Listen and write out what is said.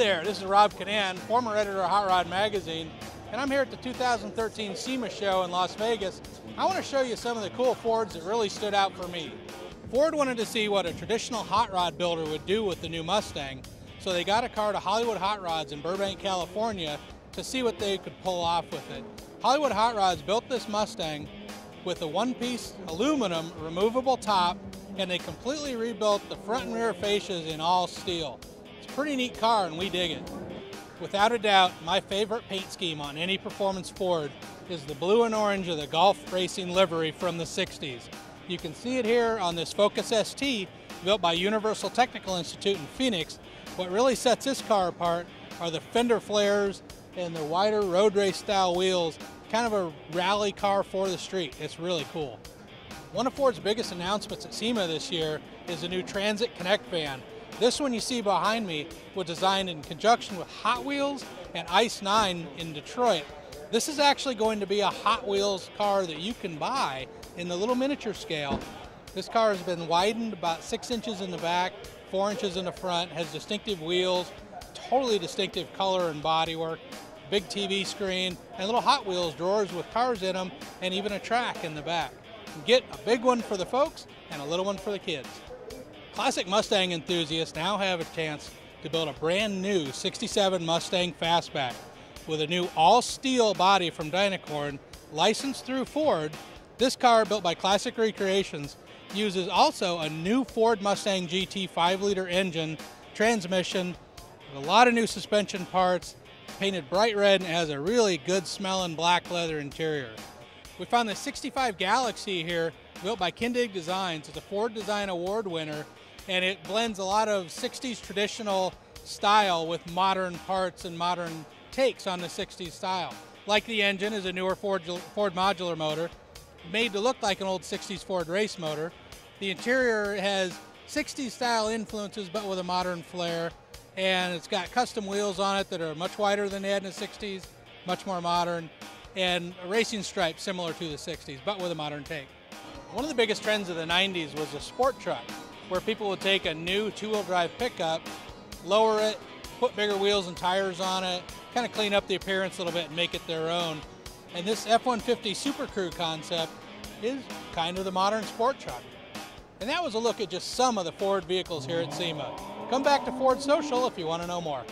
there, this is Rob Kinnan, former editor of Hot Rod Magazine, and I'm here at the 2013 SEMA show in Las Vegas. I want to show you some of the cool Fords that really stood out for me. Ford wanted to see what a traditional hot rod builder would do with the new Mustang, so they got a car to Hollywood Hot Rods in Burbank, California to see what they could pull off with it. Hollywood Hot Rods built this Mustang with a one-piece aluminum removable top, and they completely rebuilt the front and rear fascias in all steel. It's a pretty neat car and we dig it. Without a doubt, my favorite paint scheme on any performance Ford is the blue and orange of the golf racing livery from the 60s. You can see it here on this Focus ST built by Universal Technical Institute in Phoenix. What really sets this car apart are the fender flares and the wider road race style wheels, kind of a rally car for the street. It's really cool. One of Ford's biggest announcements at SEMA this year is the new Transit Connect van. This one you see behind me was designed in conjunction with Hot Wheels and Ice Nine in Detroit. This is actually going to be a Hot Wheels car that you can buy in the little miniature scale. This car has been widened about 6 inches in the back, 4 inches in the front, has distinctive wheels, totally distinctive color and bodywork, big TV screen, and little Hot Wheels drawers with cars in them, and even a track in the back. Get a big one for the folks and a little one for the kids. Classic Mustang enthusiasts now have a chance to build a brand new 67 Mustang Fastback with a new all-steel body from Dynacorn, licensed through Ford. This car, built by Classic Recreations, uses also a new Ford Mustang GT 5-liter engine, transmission, with a lot of new suspension parts, painted bright red, and has a really good smelling black leather interior. We found the 65 Galaxy here, built by Kindig Designs. It's a Ford Design Award winner, and it blends a lot of 60s traditional style with modern parts and modern takes on the 60s style. Like the engine is a newer Ford modular motor, made to look like an old 60s Ford race motor. The interior has 60s style influences, but with a modern flair, and it's got custom wheels on it that are much wider than they had in the 60s, much more modern, and a racing stripe similar to the 60s, but with a modern take. One of the biggest trends of the 90s was the sport truck, where people would take a new two-wheel drive pickup, lower it, put bigger wheels and tires on it, kind of clean up the appearance a little bit and make it their own. And this F-150 SuperCrew concept is kind of the modern sport truck. And that was a look at just some of the Ford vehicles here at SEMA. Come back to Ford Social if you want to know more.